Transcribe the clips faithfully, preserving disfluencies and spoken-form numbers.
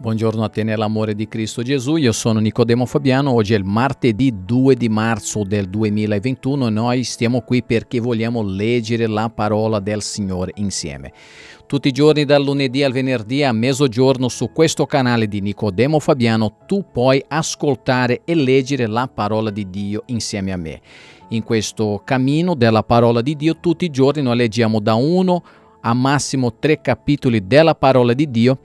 Buongiorno a te nell'amore di Cristo Gesù, io sono Nicodemo Fabiano, oggi è il martedì due di marzo del duemilaventuno e noi stiamo qui perché vogliamo leggere la parola del Signore insieme. Tutti i giorni dal lunedì al venerdì a mezzogiorno su questo canale di Nicodemo Fabiano tu puoi ascoltare e leggere la parola di Dio insieme a me. In questo cammino della parola di Dio tutti i giorni noi leggiamo da uno a massimo tre capitoli della parola di Dio.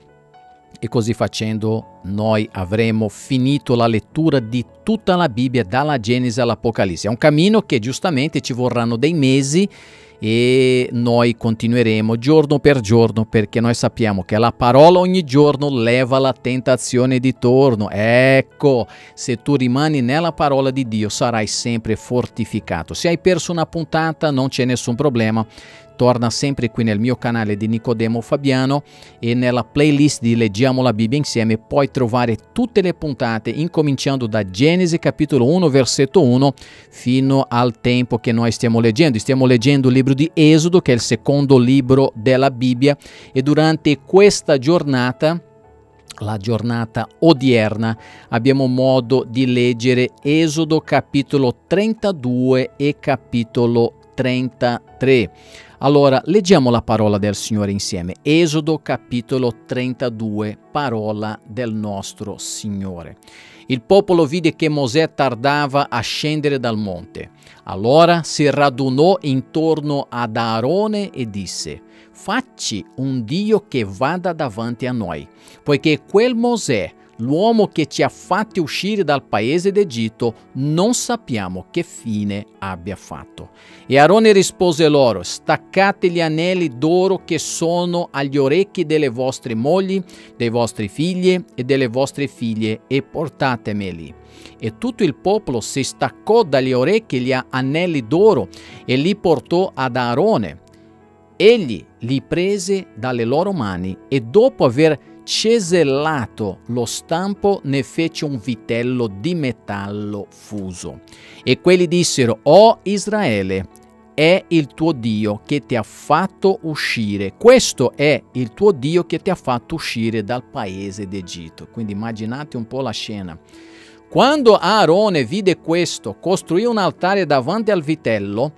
E così facendo noi avremo finito la lettura di tutta la Bibbia, dalla Genesi all'Apocalisse. È un cammino che giustamente ci vorranno dei mesi e noi continueremo giorno per giorno perché noi sappiamo che la parola ogni giorno leva la tentazione di torno. Ecco, se tu rimani nella parola di Dio sarai sempre fortificato. Se hai perso una puntata non c'è nessun problema. Torna sempre qui nel mio canale di Nicodemo Fabiano e nella playlist di Leggiamo la Bibbia Insieme puoi trovare tutte le puntate incominciando da Genesi capitolo uno versetto uno fino al tempo che noi stiamo leggendo. Stiamo leggendo il libro di Esodo, che è il secondo libro della Bibbia, e durante questa giornata, la giornata odierna, abbiamo modo di leggere Esodo capitolo trentadue e capitolo trentatré. Allora, leggiamo la parola del Signore insieme. Esodo capitolo trentadue, parola del nostro Signore. Il popolo vide che Mosè tardava a scendere dal monte. Allora si radunò intorno ad Aarone e disse: «Facci un Dio che vada davanti a noi, poiché quel Mosè, l'uomo che ci ha fatti uscire dal paese d'Egitto, non sappiamo che fine abbia fatto». E Aarone rispose loro: «Staccate gli anelli d'oro che sono agli orecchi delle vostre mogli, dei vostri figli e delle vostre figlie, e portatemeli». E tutto il popolo si staccò dagli orecchi gli anelli d'oro e li portò ad Aarone. Egli li prese dalle loro mani e dopo aver cesellato lo stampo ne fece un vitello di metallo fuso. E quelli dissero: «O Israele, è il tuo Dio che ti ha fatto uscire. Questo è il tuo Dio che ti ha fatto uscire dal paese d'Egitto». Quindi immaginate un po' la scena. Quando Aarone vide questo, costruì un altare davanti al vitello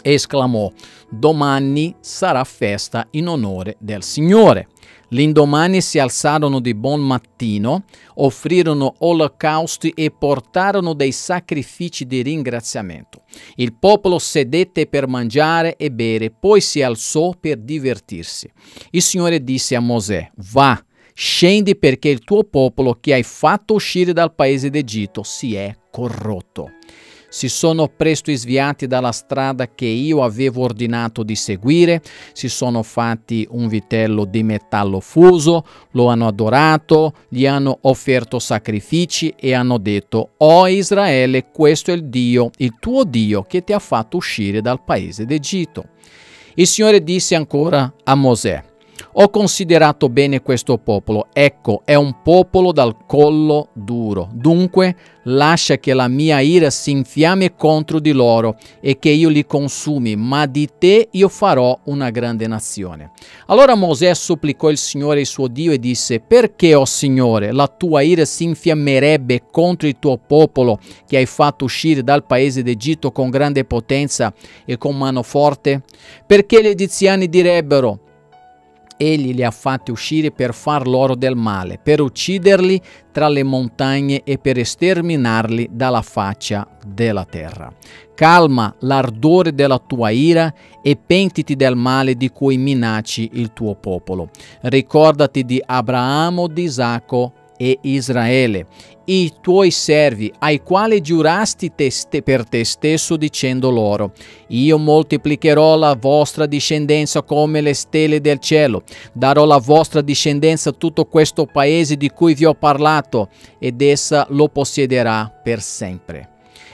e esclamò: «Domani sarà festa in onore del Signore». L'indomani si alzarono di buon mattino, offrirono olocausti e portarono dei sacrifici di ringraziamento. Il popolo sedette per mangiare e bere, poi si alzò per divertirsi. Il Signore disse a Mosè: «Va, scendi, perché il tuo popolo che hai fatto uscire dal paese d'Egitto si è corrotto. Si sono presto sviati dalla strada che io avevo ordinato di seguire, si sono fatti un vitello di metallo fuso, lo hanno adorato, gli hanno offerto sacrifici e hanno detto: «O Israele, questo è il Dio, il tuo Dio che ti ha fatto uscire dal paese d'Egitto». Il Signore disse ancora a Mosè: «Ho considerato bene questo popolo, ecco, è un popolo dal collo duro. Dunque lascia che la mia ira si infiamme contro di loro e che io li consumi, ma di te io farò una grande nazione». Allora Mosè supplicò il Signore il suo Dio e disse: «Perché, o Signore, la tua ira si infiammerebbe contro il tuo popolo che hai fatto uscire dal paese d'Egitto con grande potenza e con mano forte? Perché gli egiziani direbbero: Egli li ha fatti uscire per far loro del male, per ucciderli tra le montagne e per sterminarli dalla faccia della terra. Calma l'ardore della tua ira e pentiti del male di cui minacci il tuo popolo. Ricordati di Abramo, di Isacco e Israele, i tuoi servi, ai quali giurasti te per te stesso dicendo loro: io moltiplicherò la vostra discendenza come le stelle del cielo, darò alla vostra discendenza tutto questo paese di cui vi ho parlato, ed essa lo possederà per sempre».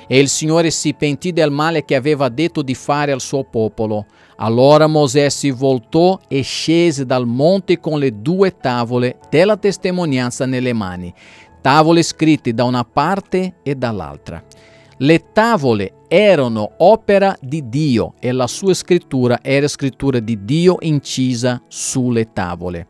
E il Signore si pentì del male che aveva detto di fare al suo popolo. Allora Mosè si voltò e scese dal monte con le due tavole della testimonianza nelle mani, tavole scritte da una parte e dall'altra. Le tavole erano opera di Dio e la sua scrittura era scrittura di Dio incisa sulle tavole.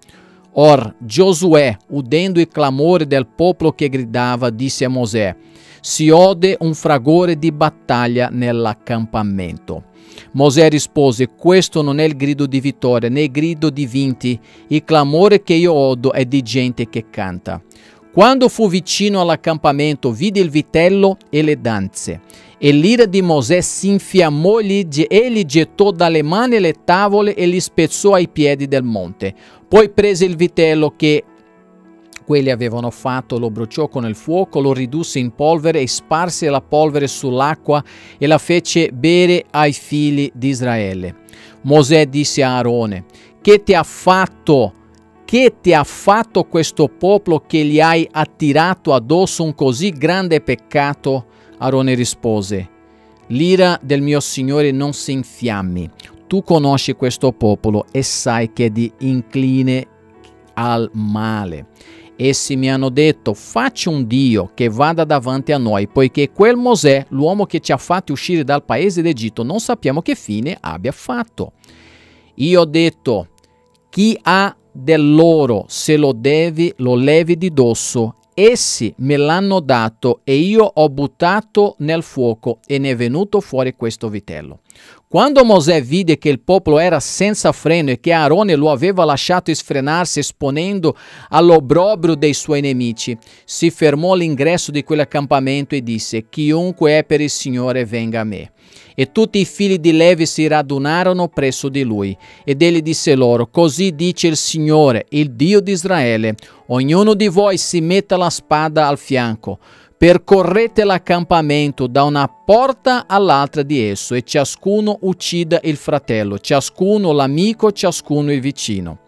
Or Giosuè, udendo il clamore del popolo che gridava, disse a Mosè: si ode un fragore di battaglia nell'accampamento. Mosè rispose: questo non è il grido di vittoria, né il grido di vinti, il clamore che io odo è di gente che canta. Quando fu vicino all'accampamento, vide il vitello e le danze. E l'ira di Mosè si infiammò e gli gettò dalle mani le tavole e li spezzò ai piedi del monte. Poi prese il vitello che quelli avevano fatto, lo bruciò con il fuoco, lo ridusse in polvere e sparse la polvere sull'acqua e la fece bere ai figli di Israele. Mosè disse a Aarone: che ti ha fatto? Che ti ha fatto questo popolo che gli hai attirato addosso un così grande peccato? Aarone rispose: l'ira del mio Signore non si infiammi, tu conosci questo popolo e sai che è di incline al male. Essi mi hanno detto: facci un Dio che vada davanti a noi, poiché quel Mosè, l'uomo che ci ha fatti uscire dal paese d'Egitto, non sappiamo che fine abbia fatto. Io ho detto: chi ha del loro, se lo devi, lo levi di dosso. Essi me l'hanno dato e io ho buttato nel fuoco e ne è venuto fuori questo vitello. Quando Mosè vide che il popolo era senza freno e che Aarone lo aveva lasciato sfrenarsi esponendo all'obbrobrio dei suoi nemici, si fermò all'ingresso di quell'accampamento e disse: chiunque è per il Signore venga a me. E tutti i figli di Levi si radunarono presso di lui, ed egli disse loro: così dice il Signore, il Dio di Israele, ognuno di voi si metta la spada al fianco, percorrete l'accampamento da una porta all'altra di esso, e ciascuno uccida il fratello, ciascuno l'amico, ciascuno il vicino.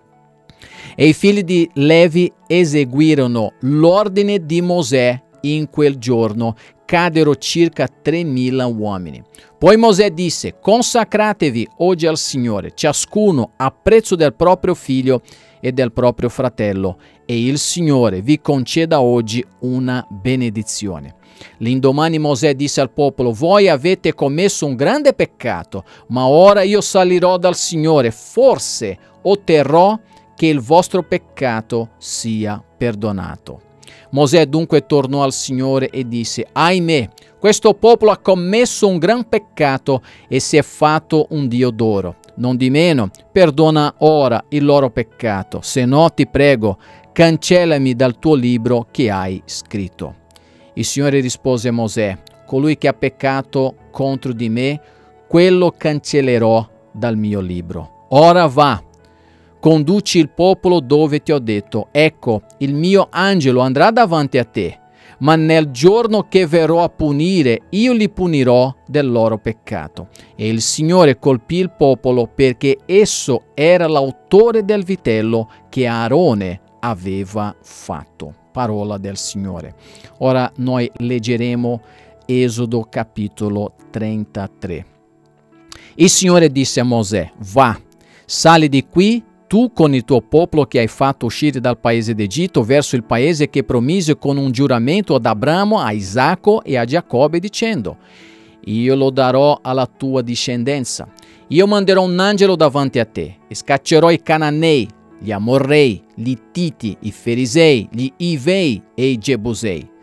E i figli di Levi eseguirono l'ordine di Mosè in quel giorno. Cadero circa tremila uomini. Poi Mosè disse: consacratevi oggi al Signore, ciascuno a prezzo del proprio figlio e del proprio fratello, e il Signore vi conceda oggi una benedizione. L'indomani Mosè disse al popolo: voi avete commesso un grande peccato, ma ora io salirò dal Signore, forse otterrò che il vostro peccato sia perdonato. Mosè dunque tornò al Signore e disse: ahimè, questo popolo ha commesso un gran peccato e si è fatto un Dio d'oro. Nondimeno, perdona ora il loro peccato, se no ti prego, cancellami dal tuo libro che hai scritto. Il Signore rispose a Mosè: colui che ha peccato contro di me, quello cancellerò dal mio libro. Ora va. Conduci il popolo dove ti ho detto, ecco, il mio angelo andrà davanti a te, ma nel giorno che verrò a punire, io li punirò del loro peccato. E il Signore colpì il popolo perché esso era l'autore del vitello che Aarone aveva fatto. Parola del Signore. Ora noi leggeremo Esodo capitolo trentatré. Il Signore disse a Mosè: va, sali di qui, tu con il tuo popolo che hai fatto uscire dal paese d'Egitto, verso il paese che promise con un giuramento ad Abramo, a Isacco e a Giacobbe, dicendo: io lo darò alla tua discendenza. Io manderò un angelo davanti a te e scaccerò i Cananei, gli Amorrei, gli Ittiti, i Ferisei, gli Ivei e i Jebusei.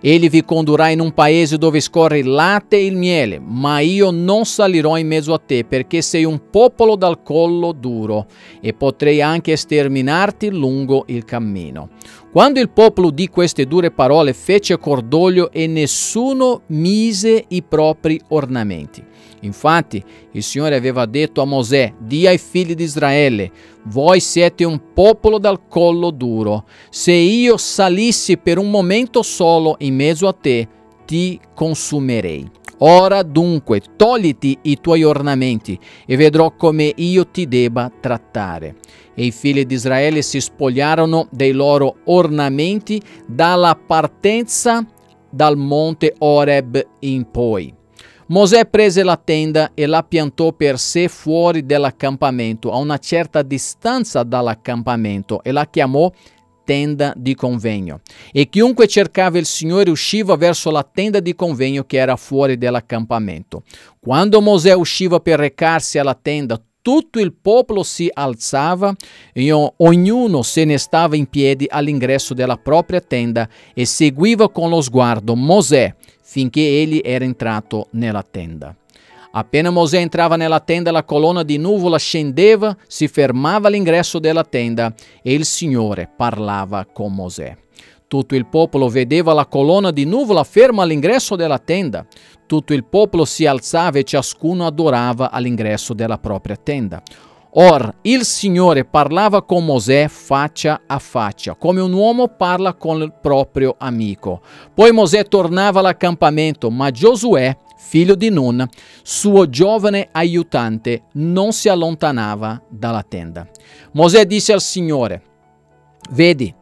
Egli vi condurrà in un paese dove scorre il latte e il miele, ma io non salirò in mezzo a te, perché sei un popolo dal collo duro e potrei anche sterminarti lungo il cammino. Quando il popolo udì queste dure parole, fece cordoglio e nessuno mise i propri ornamenti. Infatti il Signore aveva detto a Mosè: dì ai figli di Israele, voi siete un popolo dal collo duro, se io salissi per un momento solo in mezzo a te, ti consumerei. Ora dunque togliti i tuoi ornamenti e vedrò come io ti debba trattare. E i figli di Israele si spogliarono dei loro ornamenti dalla partenza dal monte Oreb in poi. Mosè prese la tenda e la piantò per sé fuori dell'accampamento, a una certa distanza dall'accampamento, e la chiamò tenda di convegno. E chiunque cercava il Signore usciva verso la tenda di convegno che era fuori dell'accampamento. Quando Mosè usciva per recarsi alla tenda, tutto il popolo si alzava e ognuno se ne stava in piedi all'ingresso della propria tenda e seguiva con lo sguardo Mosè finché egli era entrato nella tenda. Appena Mosè entrava nella tenda, la colonna di nuvola scendeva, si fermava all'ingresso della tenda e il Signore parlava con Mosè. Tutto il popolo vedeva la colonna di nuvola ferma all'ingresso della tenda. Tutto il popolo si alzava e ciascuno adorava all'ingresso della propria tenda. Or, il Signore parlava con Mosè faccia a faccia, come un uomo parla con il proprio amico. Poi Mosè tornava all'accampamento, ma Giosuè, figlio di Nun, suo giovane aiutante, non si allontanava dalla tenda. Mosè disse al Signore: «Vedi,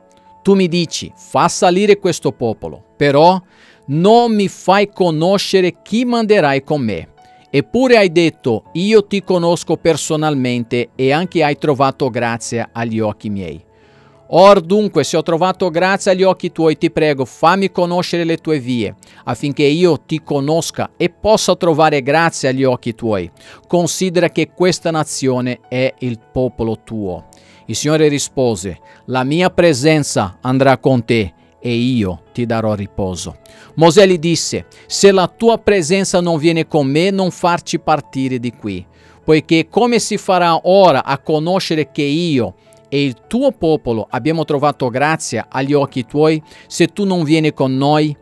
tu mi dici, fa salire questo popolo, però non mi fai conoscere chi manderai con me. Eppure hai detto, io ti conosco personalmente e anche hai trovato grazia agli occhi miei. Or dunque, se ho trovato grazia agli occhi tuoi, ti prego, fammi conoscere le tue vie, affinché io ti conosca e possa trovare grazia agli occhi tuoi. Considera che questa nazione è il popolo tuo». Il Signore rispose: «La mia presenza andrà con te e io ti darò riposo». Mosè gli disse: «Se la tua presenza non viene con me, non farci partire di qui, poiché come si farà ora a conoscere che io e il tuo popolo abbiamo trovato grazia agli occhi tuoi, se tu non vieni con noi?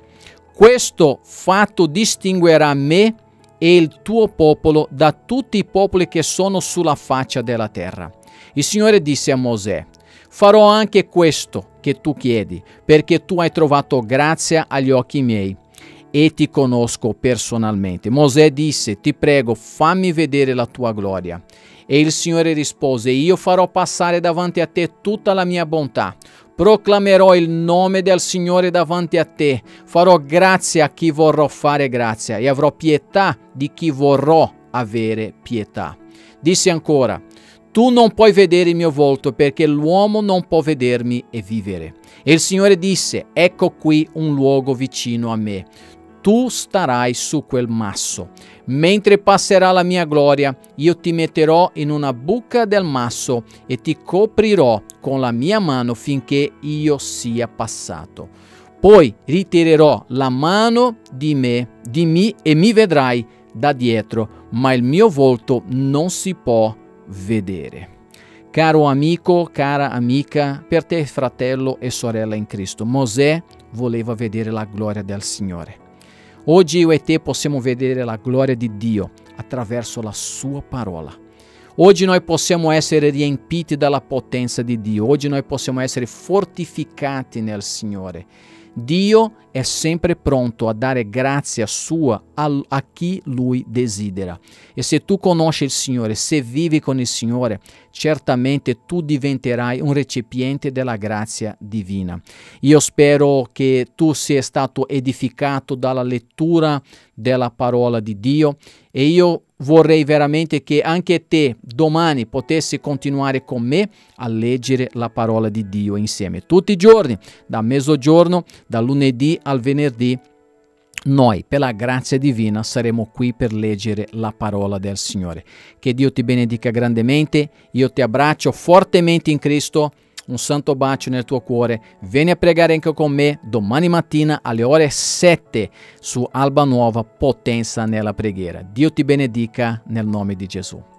Questo fatto distinguerà me e il tuo popolo da tutti i popoli che sono sulla faccia della terra». Il Signore disse a Mosè: «Farò anche questo che tu chiedi, perché tu hai trovato grazia agli occhi miei e ti conosco personalmente». Mosè disse: «Ti prego, fammi vedere la tua gloria». E il Signore rispose: «Io farò passare davanti a te tutta la mia bontà. Proclamerò il nome del Signore davanti a te. Farò grazia a chi vorrò fare grazia e avrò pietà di chi vorrò avere pietà». Disse ancora: «Tu non puoi vedere il mio volto, perché l'uomo non può vedermi e vivere». E il Signore disse: «Ecco qui un luogo vicino a me. Tu starai su quel masso. Mentre passerà la mia gloria, io ti metterò in una buca del masso e ti coprirò con la mia mano finché io sia passato. Poi ritirerò la mano di me, di me e mi vedrai da dietro, ma il mio volto non si può vedere». Caro amico, cara amica, per te fratello e sorella in Cristo, Mosè voleva vedere la gloria del Signore. Oggi io e te possiamo vedere la gloria di Dio attraverso la sua parola. Oggi noi possiamo essere riempiti dalla potenza di Dio. Oggi noi possiamo essere fortificati nel Signore. Dio è sempre pronto a dare grazia sua a, a chi Lui desidera. E se tu conosci il Signore, se vivi con il Signore, certamente tu diventerai un recipiente della grazia divina. Io spero che tu sia stato edificato dalla lettura della parola di Dio e io vorrei veramente che anche te domani potessi continuare con me a leggere la parola di Dio insieme tutti i giorni, da mezzogiorno, da lunedì al venerdì. Noi, per la grazia divina, saremo qui per leggere la parola del Signore. Che Dio ti benedica grandemente, io ti abbraccio fortemente in Cristo, un santo bacio nel tuo cuore. Vieni a pregare anche con me domani mattina alle ore sette su Alba Nuova, Potenza nella preghiera. Dio ti benedica nel nome di Gesù.